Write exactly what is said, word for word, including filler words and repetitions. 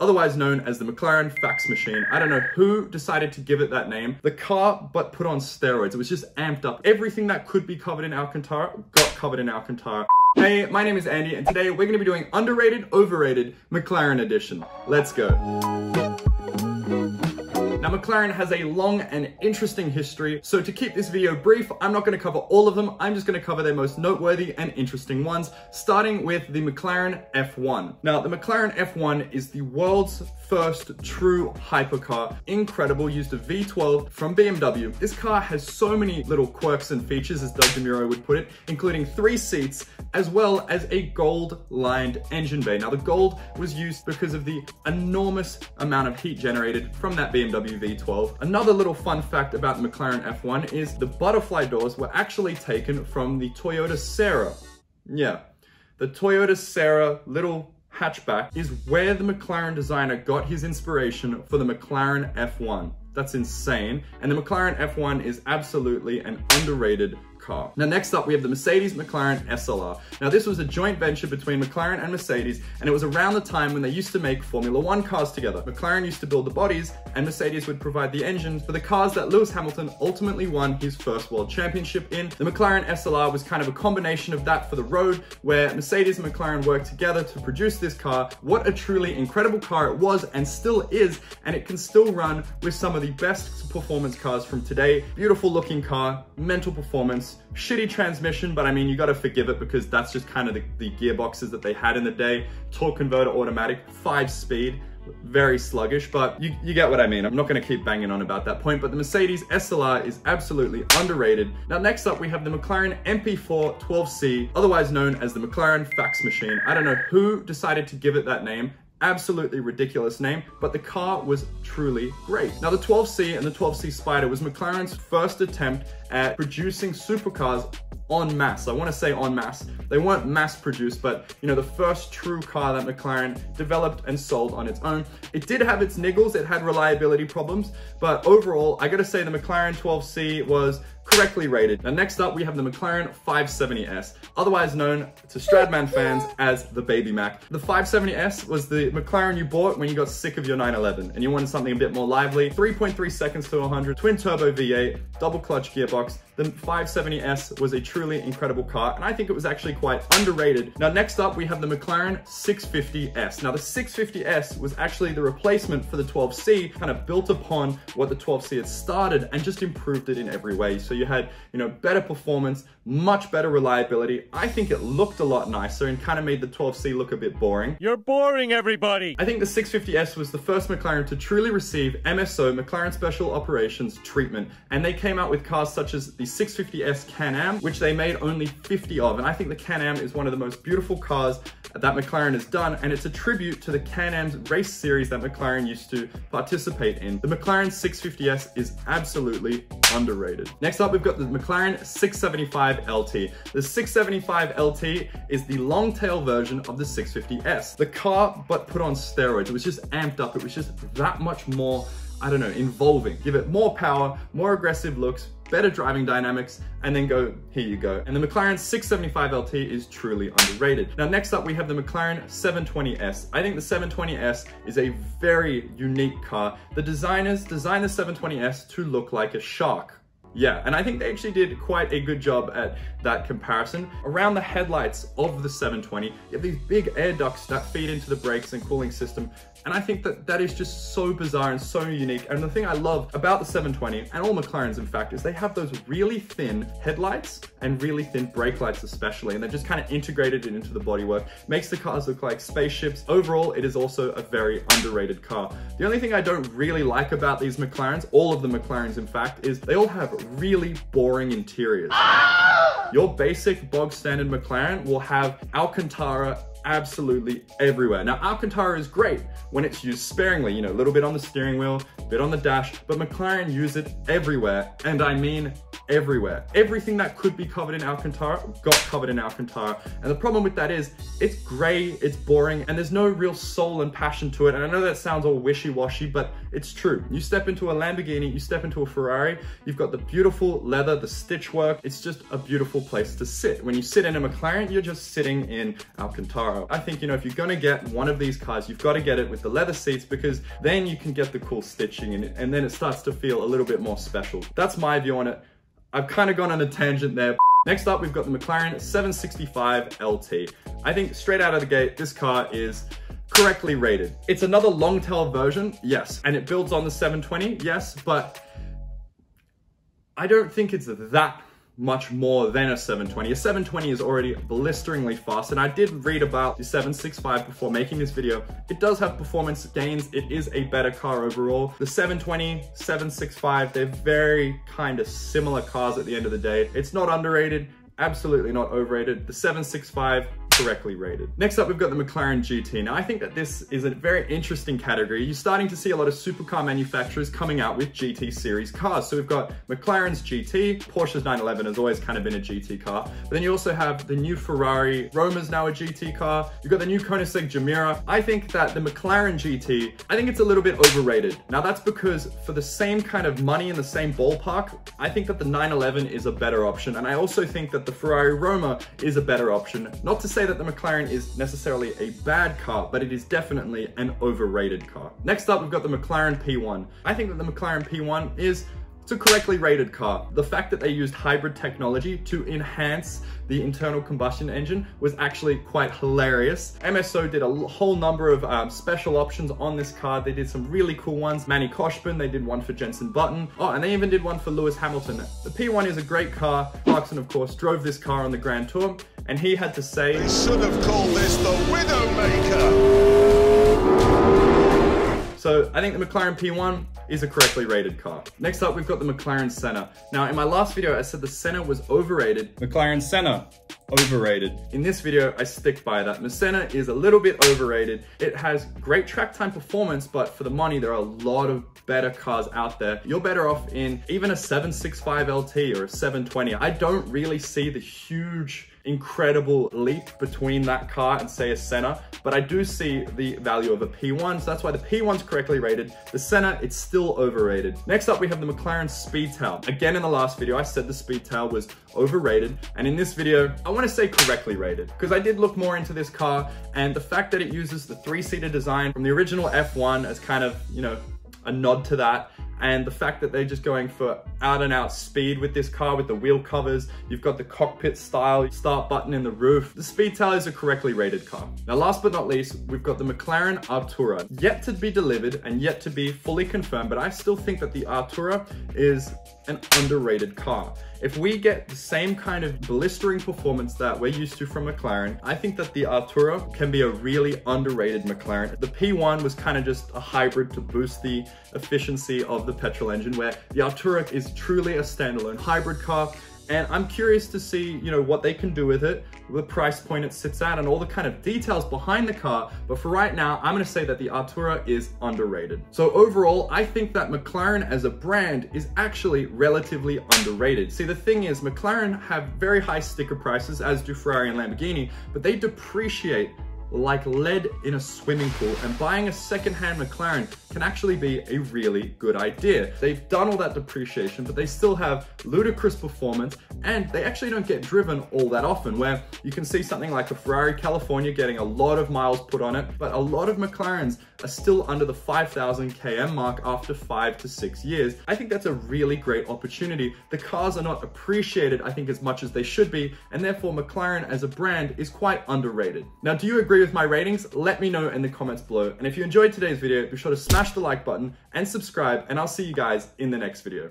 otherwise known as the McLaren fax machine. I don't know who decided to give it that name. The car, but put on steroids. It was just amped up. Everything that could be covered in Alcantara got covered in Alcantara. Hey, my name is Andy, and today we're gonna be doing underrated, overrated McLaren edition. Let's go. Now, McLaren has a long and interesting history, so to keep this video brief, I'm not going to cover all of them. I'm just going to cover their most noteworthy and interesting ones, starting with the McLaren F one. Now, the McLaren F one is the world's first true hypercar. Incredible, used a V twelve from B M W. This car has so many little quirks and features, as Doug DeMuro would put it, including three seats, as well as a gold-lined engine bay. Now, the gold was used because of the enormous amount of heat generated from that B M W V twelve. Another little fun fact about the McLaren F one is the butterfly doors were actually taken from the Toyota Sera. Yeah, the Toyota Sera little hatchback is where the McLaren designer got his inspiration for the McLaren F one. That's insane. And the McLaren F one is absolutely an underrated car. Now, next up, we have the Mercedes McLaren S L R. Now, this was a joint venture between McLaren and Mercedes, and it was around the time when they used to make Formula One cars together. McLaren used to build the bodies, and Mercedes would provide the engines for the cars that Lewis Hamilton ultimately won his first world championship in. The McLaren S L R was kind of a combination of that for the road, where Mercedes and McLaren worked together to produce this car. What a truly incredible car it was and still is, and it can still run with some of the best performance cars from today. Beautiful looking car, mental performance, shitty transmission, but I mean, you got to forgive it because that's just kind of the, the gearboxes that they had in the day. Torque converter automatic, five speed, very sluggish, but you, you get what I mean. I'm not going to keep banging on about that point, but the Mercedes S L R is absolutely underrated. Now, next up, we have the McLaren M P four twelve C, otherwise known as the McLaren fax machine. I don't know who decided to give it that name. Absolutely ridiculous name, but the car was truly great. Now, the twelve C and the twelve C Spider was McLaren's first attempt at producing supercars en masse. I want to say en masse. They weren't mass produced, but you know, the first true car that McLaren developed and sold on its own. It did have its niggles, it had reliability problems, but overall, I gotta say the McLaren twelve C was correctly rated. Now, next up, we have the McLaren five seventy S, otherwise known to Stradman fans as the Baby Mac. The five seventy S was the McLaren you bought when you got sick of your nine eleven and you wanted something a bit more lively. three point three seconds to one hundred, twin turbo V eight, double clutch gearbox. The five seventy S was a truly incredible car, and I think it was actually quite underrated. Now, next up, we have the McLaren six fifty S. Now, the six fifty S was actually the replacement for the twelve C, kind of built upon what the twelve C had started and just improved it in every way. So you had, you know, better performance, much better reliability. I think it looked a lot nicer and kind of made the twelve C look a bit boring. You're boring, everybody! I think the six fifty S was the first McLaren to truly receive M S O, McLaren Special Operations treatment, and they came out with cars such as the the six fifty S Can-Am, which they made only fifty of. And I think the Can-Am is one of the most beautiful cars that McLaren has done, and it's a tribute to the Can-Am's race series that McLaren used to participate in. The McLaren six fifty S is absolutely underrated. Next up, we've got the McLaren six seventy-five L T. The six seventy-five L T is the long tail version of the six fifty S. The car, but put on steroids. It was just amped up. It was just that much more, I don't know, involving. Give it more power, more aggressive looks, better driving dynamics, and then go, here you go. And the McLaren six seventy-five L T is truly underrated. Now, next up, we have the McLaren seven twenty S. I think the seven twenty S is a very unique car. The designers designed the seven twenty S to look like a shark. Yeah, and I think they actually did quite a good job at that comparison. Around the headlights of the seven twenty, you have these big air ducts that feed into the brakes and cooling system. And I think that that is just so bizarre and so unique. And the thing I love about the seven twenty, and all McLarens in fact, is they have those really thin headlights and really thin brake lights especially. And they're just kind of integrated it into the bodywork. Makes the cars look like spaceships. Overall, it is also a very underrated car. The only thing I don't really like about these McLarens, all of the McLarens in fact, is they all have really boring interiors. Your basic bog standard McLaren will have Alcantara absolutely everywhere. Now, Alcantara is great when it's used sparingly, you know, a little bit on the steering wheel, a bit on the dash, but McLaren use it everywhere, and I mean everywhere. Everything that could be covered in Alcantara got covered in Alcantara, and the problem with that is it's grey, it's boring, and there's no real soul and passion to it. And I know that sounds all wishy-washy, but it's true. You step into a Lamborghini, you step into a Ferrari, you've got the beautiful leather, the stitch work. It's just a beautiful place to sit. When you sit in a McLaren, you're just sitting in Alcantara. Camaro. I think, you know, if you're gonna get one of these cars, you've gotta get it with the leather seats, because then you can get the cool stitching and, and then it starts to feel a little bit more special. That's my view on it. I've kind of gone on a tangent there. Next up, we've got the McLaren seven sixty-five L T. I think straight out of the gate, this car is correctly rated. It's another long tail version, yes, and it builds on the seven twenty, yes, but I don't think it's that much more than a seven twenty. A seven twenty is already blisteringly fast, and I did read about the seven sixty-five before making this video. It does have performance gains. It is a better car overall. The seven twenty, seven sixty-five, they're very kind of similar cars at the end of the day. It's not underrated, absolutely not overrated. The seven sixty-five, correctly rated. Next up, we've got the McLaren G T. Now, I think that this is a very interesting category. You're starting to see a lot of supercar manufacturers coming out with G T series cars. So we've got McLaren's G T, Porsche's nine eleven has always kind of been a G T car. But then you also have the new Ferrari Roma's now a G T car. You've got the new Koenigsegg Gemera. I think that the McLaren G T, I think it's a little bit overrated. Now that's because for the same kind of money in the same ballpark, I think that the nine eleven is a better option. And I also think that the Ferrari Roma is a better option. Not to say that the McLaren is necessarily a bad car, but it is definitely an overrated car. Next up, we've got the McLaren P one. I think that the McLaren P one is it's a correctly rated car. The fact that they used hybrid technology to enhance the internal combustion engine was actually quite hilarious. M S O did a whole number of um, special options on this car. They did some really cool ones. Manny Coshburn, they did one for Jenson Button. Oh, and they even did one for Lewis Hamilton. The P one is a great car. Clarkson, of course, drove this car on the Grand Tour, and he had to say, "They should have called this the Widowmaker." So I think the McLaren P one is a correctly rated car. Next up, we've got the McLaren Senna. Now, in my last video, I said the Senna was overrated. McLaren Senna, overrated. In this video, I stick by that. The Senna is a little bit overrated. It has great track time performance, but for the money, there are a lot of better cars out there. You're better off in even a seven sixty-five L T or a seven twenty. I don't really see the huge, incredible leap between that car and say a Senna, but I do see the value of a P one, so that's why the P one's correctly rated. The Senna, it's still overrated. Next up, we have the McLaren Speedtail. Again, in the last video, I said the Speedtail was overrated, and in this video, I wanna say correctly rated, because I did look more into this car, and the fact that it uses the three-seater design from the original F one as kind of, you know, a nod to that, and the fact that they're just going for out and out speed with this car, with the wheel covers, you've got the cockpit style start button in the roof. The Speedtail is a correctly rated car. Now, last but not least, we've got the McLaren Artura, yet to be delivered and yet to be fully confirmed, but I still think that the Artura is an underrated car. If we get the same kind of blistering performance that we're used to from McLaren, I think that the Artura can be a really underrated McLaren. The P one was kind of just a hybrid to boost the efficiency of the petrol engine, where the Artura is truly a standalone hybrid car. And I'm curious to see, you know, what they can do with it, the price point it sits at, and all the kind of details behind the car. But for right now, I'm gonna say that the Artura is underrated. So overall, I think that McLaren as a brand is actually relatively underrated. See, the thing is, McLaren have very high sticker prices, as do Ferrari and Lamborghini, but they depreciate like lead in a swimming pool, and buying a secondhand McLaren can actually be a really good idea. They've done all that depreciation, but they still have ludicrous performance, and they actually don't get driven all that often, where you can see something like a Ferrari California getting a lot of miles put on it, but a lot of McLarens are still under the five thousand K M mark after five to six years. I think that's a really great opportunity. The cars are not appreciated, I think, as much as they should be, and therefore McLaren as a brand is quite underrated. Now, do you agree with my ratings? Let me know in the comments below. And if you enjoyed today's video, be sure to smash the like button and subscribe, and I'll see you guys in the next video.